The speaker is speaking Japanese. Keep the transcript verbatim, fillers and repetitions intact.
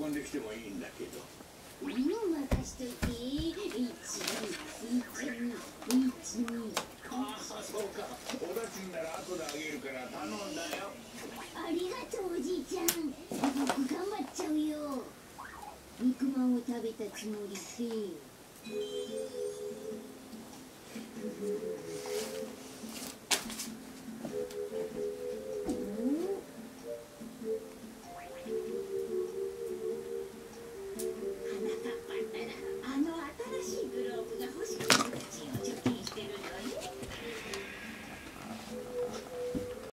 運んできてもいいんだけど。うん、任しといて。いちにいちにいちに。ああ、そうか。おだちんなら後であげるから頼んだよ。ありがとう、おじいちゃん。僕頑張っちゃうよ。肉まんを食べたつもりで。